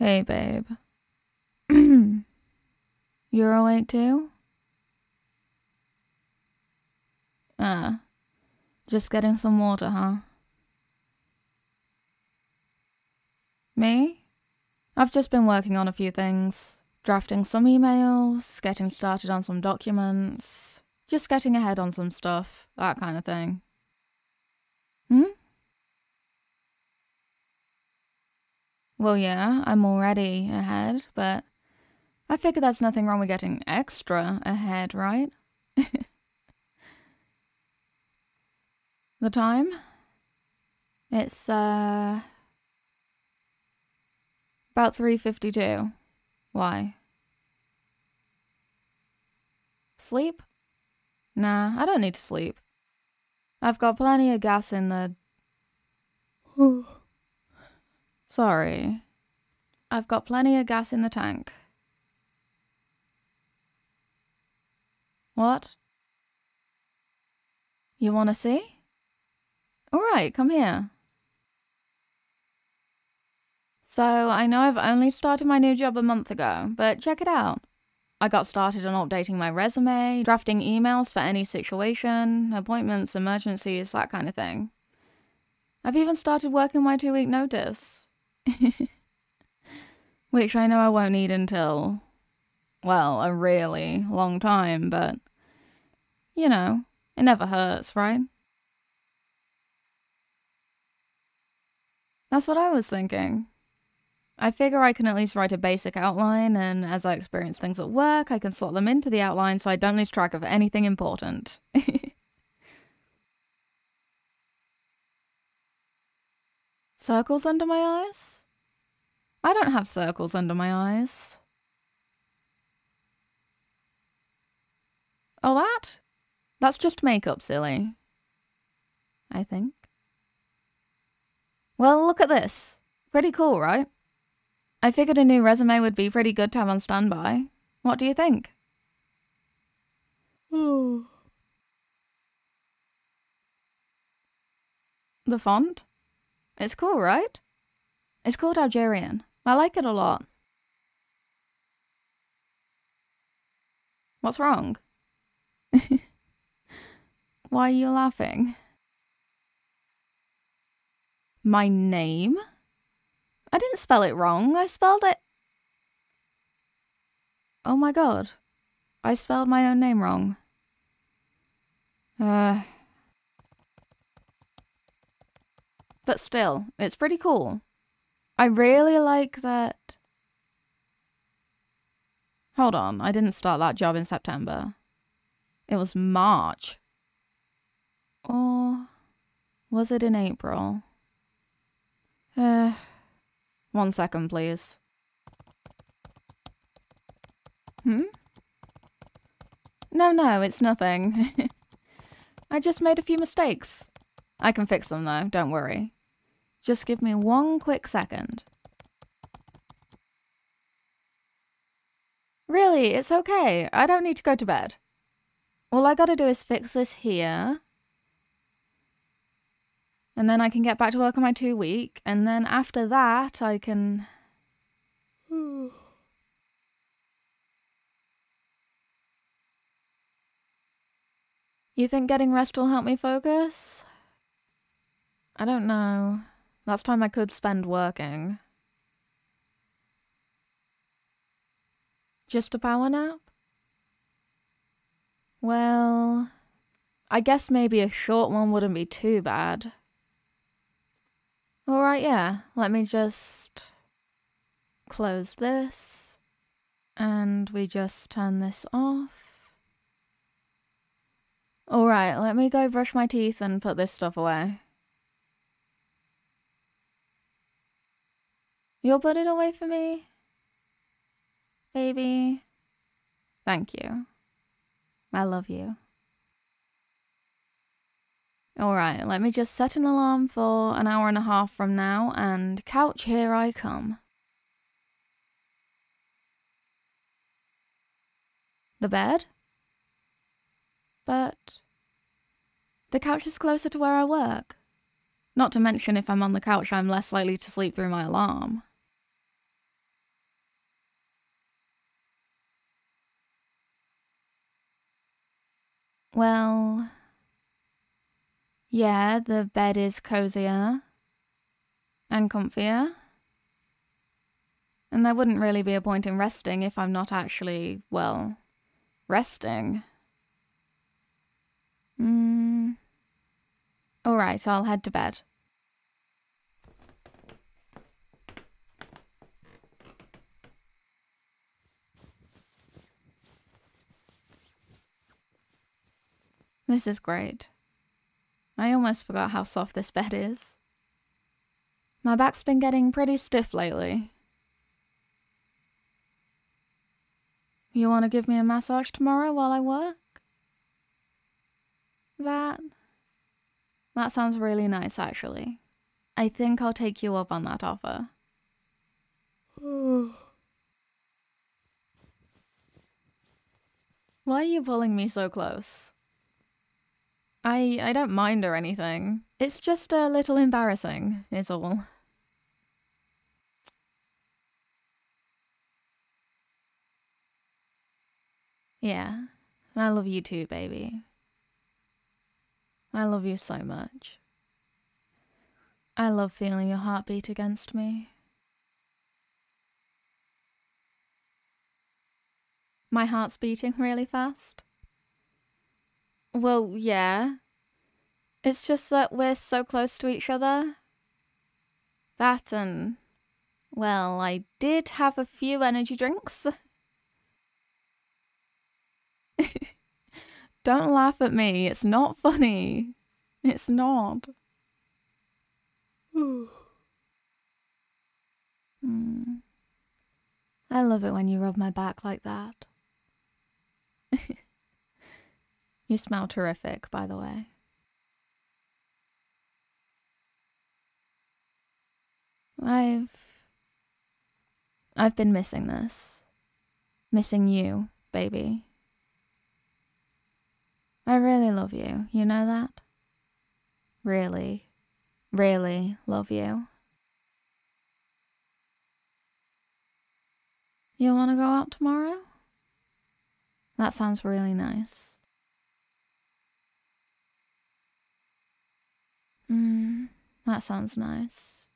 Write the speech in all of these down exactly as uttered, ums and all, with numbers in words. Hey, babe. You're awake too? Ah, uh, just getting some water, huh? Me? I've just been working on a few things. Drafting some emails, getting started on some documents, just getting ahead on some stuff, that kind of thing. Hmm? Well, yeah, I'm already ahead, but I figure there's nothing wrong with getting extra ahead, right? The time? It's, uh... about three fifty-two. Why? Sleep? Nah, I don't need to sleep. I've got plenty of gas in the... Sorry. I've got plenty of gas in the tank. What? You wanna see? Alright, come here. So, I know I've only started my new job a month ago, but check it out. I got started on updating my resume, drafting emails for any situation, appointments, emergencies, that kind of thing. I've even started working my two-week notice. Which I know I won't need until, well, a really long time, but, you know, it never hurts, right? That's what I was thinking. I figure I can at least write a basic outline, and as I experience things at work, I can slot them into the outline so I don't lose track of anything important. Circles under my eyes? I don't have circles under my eyes. Oh, that? That's just makeup, silly. I think. Well, look at this. Pretty cool, right? I figured a new resume would be pretty good to have on standby. What do you think? Ooh. The font? It's cool, right? It's called Algerian. I like it a lot. What's wrong? Why are you laughing? My name? I didn't spell it wrong, I spelled it... Oh my god. I spelled my own name wrong. Uh... But still, it's pretty cool. I really like that... Hold on, I didn't start that job in September. It was March. Or... was it in April? Uh... One second, please. Hmm? No, no, it's nothing. I just made a few mistakes. I can fix them though, don't worry. Just give me one quick second. Really, it's okay. I don't need to go to bed. All I gotta do is fix this here. And then I can get back to work on my two week, and then after that I can... You think getting rest will help me focus? I don't know. That's time I could spend working. Just a power nap? Well... I guess maybe a short one wouldn't be too bad. Alright, yeah, let me just close this, and we just turn this off. Alright, let me go brush my teeth and put this stuff away. You'll put it away for me? Baby? Thank you. I love you. Alright, let me just set an alarm for an hour and a half from now, and couch here I come. The bed? But... the couch is closer to where I work. Not to mention if I'm on the couch I'm less likely to sleep through my alarm. Well, yeah, the bed is cozier and comfier. And there wouldn't really be a point in resting if I'm not actually, well, resting. Mm. All right, I'll head to bed. This is great. I almost forgot how soft this bed is. My back's been getting pretty stiff lately. You want to give me a massage tomorrow while I work? That... That sounds really nice, actually. I think I'll take you up on that offer. Why are you pulling me so close? I, I don't mind or anything. It's just a little embarrassing, is all. Yeah, I love you too, baby. I love you so much. I love feeling your heartbeat against me. My heart's beating really fast. Well, yeah. It's just that we're so close to each other. That and... Well, I did have a few energy drinks. Don't laugh at me. It's not funny. It's not. Mm. I love it when you rub my back like that. You smell terrific, by the way. I've... I've been missing this. Missing you, baby. I really love you, you know that? Really, really love you. You want to go out tomorrow? That sounds really nice. Mmm, that sounds nice.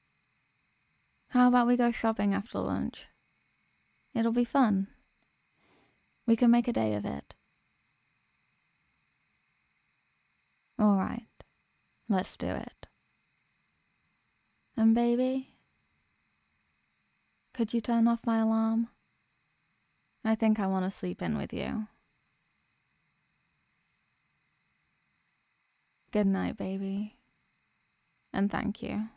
How about we go shopping after lunch? It'll be fun. We can make a day of it. All right, let's do it. And baby, could you turn off my alarm? I think I want to sleep in with you. Good night, baby. And thank you.